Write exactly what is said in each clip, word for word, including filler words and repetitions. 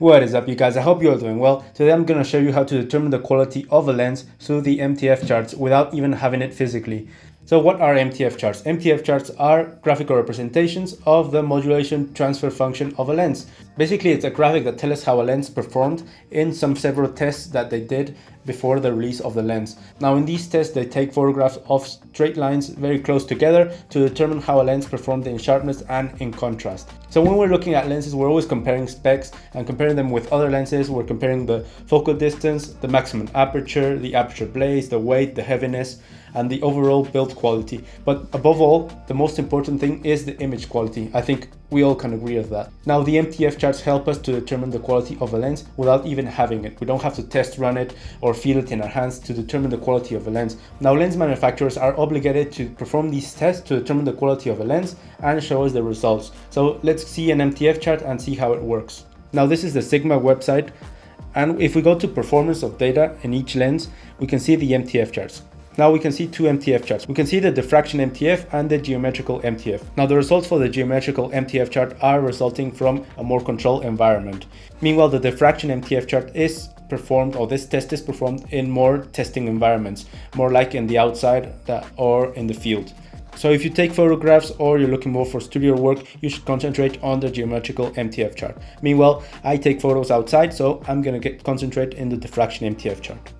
What is up, you guys? I hope you're doing well. Today I'm going to show you how to determine the quality of a lens through the M T F charts without even having it physically. So what are M T F charts? M T F charts are graphical representations of the modulation transfer function of a lens. Basically, it's a graphic that tells us how a lens performed in some several tests that they did before the release of the lens. Now in these tests, they take photographs of straight lines very close together to determine how a lens performed in sharpness and in contrast. So when we're looking at lenses, we're always comparing specs and comparing them with other lenses. We're comparing the focal distance, the maximum aperture, the aperture blaze, the weight, the heaviness, and the overall build quality. But above all, the most important thing is the image quality. I think we all can agree with that. Now the M T F charts help us to determine the quality of a lens without even having it. We don't have to test run it or feel it in our hands to determine the quality of a lens. Now lens manufacturers are obligated to perform these tests to determine the quality of a lens and show us the results. So let's see an M T F chart and see how it works. Now this is the Sigma website, and if we go to performance of data in each lens, we can see the M T F charts. Now we can see two M T F charts. We can see the diffraction M T F and the geometrical M T F. Now the results for the geometrical M T F chart are resulting from a more controlled environment. Meanwhile, the diffraction M T F chart is performed, or this test is performed, in more testing environments, more like in the outside or in the field. So if you take photographs or you're looking more for studio work, you should concentrate on the geometrical M T F chart. Meanwhile, I take photos outside, so I'm gonna get concentrate in the diffraction M T F chart.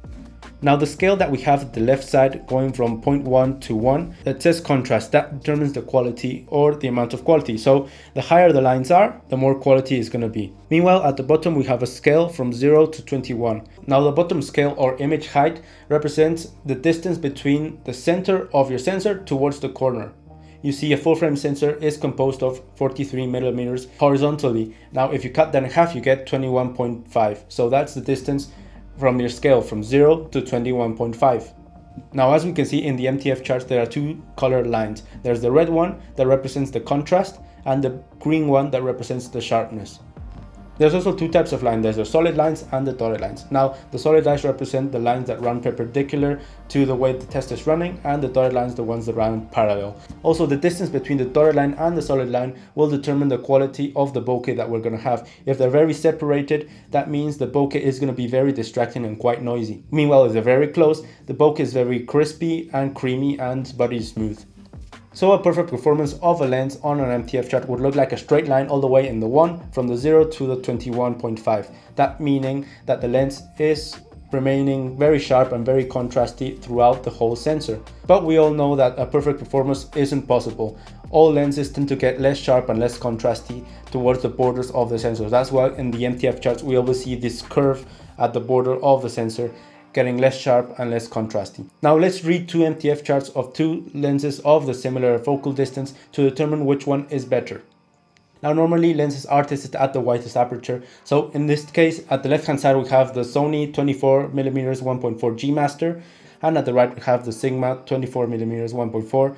Now the scale that we have at the left side going from zero point one to one, that says contrast, that determines the quality or the amount of quality. So the higher the lines are, the more quality is going to be. Meanwhile, at the bottom, we have a scale from zero to twenty-one. Now the bottom scale, or image height, represents the distance between the center of your sensor towards the corner. You see a full frame sensor is composed of forty-three millimeters horizontally. Now if you cut that in half, you get twenty-one point five. So that's the distance from your scale from zero to twenty-one point five. Now, as we can see in the M T F charts, there are two colored lines. There's the red one that represents the contrast and the green one that represents the sharpness. There's also two types of line. There's the solid lines and the dotted lines. Now, the solid lines represent the lines that run perpendicular to the way the test is running, and the dotted lines the ones that run parallel. Also, the distance between the dotted line and the solid line will determine the quality of the bokeh that we're gonna have. If they're very separated, that means the bokeh is gonna be very distracting and quite noisy. Meanwhile, if they're very close, the bokeh is very crispy and creamy and buttery smooth. So a perfect performance of a lens on an M T F chart would look like a straight line all the way in the one from the zero to the twenty-one point five. That meaning that the lens is remaining very sharp and very contrasty throughout the whole sensor. But we all know that a perfect performance isn't possible. All lenses tend to get less sharp and less contrasty towards the borders of the sensor. That's why in the M T F charts we always see this curve at the border of the sensor, getting less sharp and less contrasty. Now let's read two M T F charts of two lenses of the similar focal distance to determine which one is better. Now normally lenses are tested at the widest aperture. So in this case, at the left hand side we have the Sony twenty-four millimeter one point four G Master, and at the right we have the Sigma twenty-four millimeter one point four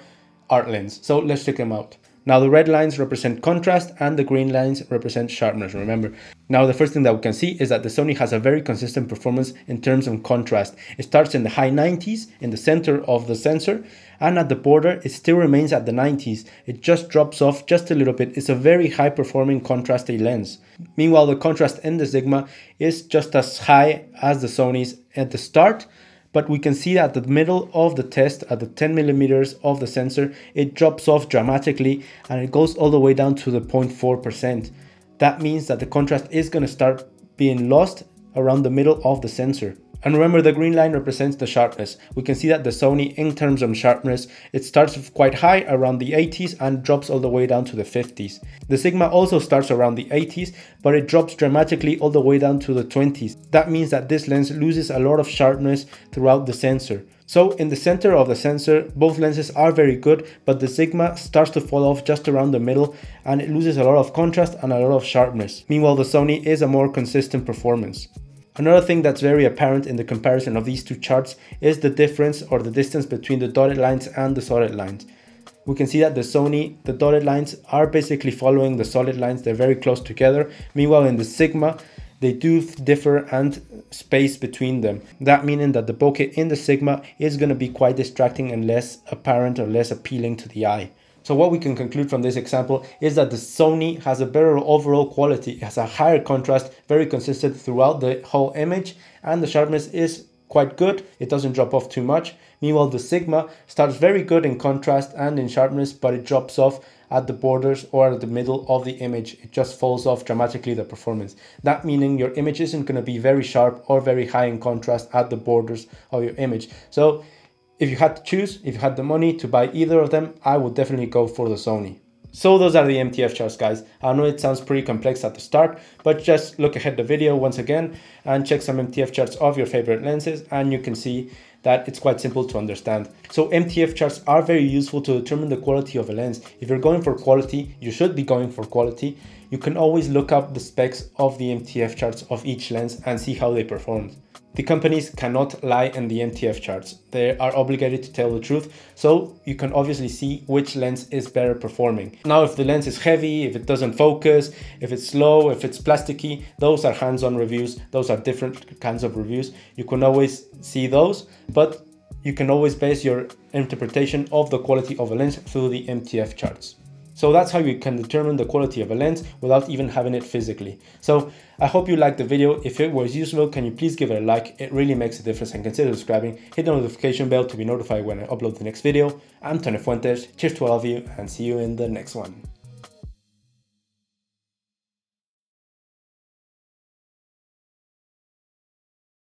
Art Lens. So let's check them out. Now the red lines represent contrast and the green lines represent sharpness, remember. Now the first thing that we can see is that the Sony has a very consistent performance in terms of contrast. It starts in the high nineties, in the center of the sensor, and at the border it still remains at the nineties. It just drops off just a little bit. It's a very high performing contrasty lens. Meanwhile, the contrast in the Sigma is just as high as the Sony's at the start, but we can see that at the middle of the test, at the ten millimeters of the sensor, it drops off dramatically and it goes all the way down to the zero point four percent. That means that the contrast is going to start being lost around the middle of the sensor. And remember, the green line represents the sharpness. We can see that the Sony, in terms of sharpness, it starts quite high around the eighties and drops all the way down to the fifties. The Sigma also starts around the eighties, but it drops dramatically all the way down to the twenties. That means that this lens loses a lot of sharpness throughout the sensor. So in the center of the sensor, both lenses are very good, but the Sigma starts to fall off just around the middle and it loses a lot of contrast and a lot of sharpness. Meanwhile, the Sony is a more consistent performance. Another thing that's very apparent in the comparison of these two charts is the difference, or the distance, between the dotted lines and the solid lines. We can see that the Sony, the dotted lines are basically following the solid lines. They're very close together. Meanwhile, in the Sigma, they do differ and space between them. That meaning that the bokeh in the Sigma is going to be quite distracting and less apparent or less appealing to the eye. So what we can conclude from this example is that the Sony has a better overall quality, it has a higher contrast, very consistent throughout the whole image, and the sharpness is quite good, it doesn't drop off too much. Meanwhile, the Sigma starts very good in contrast and in sharpness, but it drops off at the borders or at the middle of the image. It just falls off dramatically, the performance. That meaning your image isn't going to be very sharp or very high in contrast at the borders of your image. So if you had to choose, if you had the money to buy either of them, I would definitely go for the Sony. So those are the M T F charts, guys. I know it sounds pretty complex at the start, but just look ahead the video once again and check some M T F charts of your favorite lenses and you can see that it's quite simple to understand. So M T F charts are very useful to determine the quality of a lens. If you're going for quality, you should be going for quality. You can always look up the specs of the M T F charts of each lens and see how they performed. The companies cannot lie in the M T F charts. They are obligated to tell the truth, so you can obviously see which lens is better performing. Now, if the lens is heavy, if it doesn't focus, if it's slow, if it's plasticky, those are hands-on reviews. Those are different kinds of reviews. You can always see those, but you can always base your interpretation of the quality of a lens through the M T F charts. So that's how you can determine the quality of a lens without even having it physically. So I hope you liked the video. If it was useful, can you please give it a like? It really makes a difference, and consider subscribing. Hit the notification bell to be notified when I upload the next video. I'm Tony Fuentes. Cheers to all of you and see you in the next one.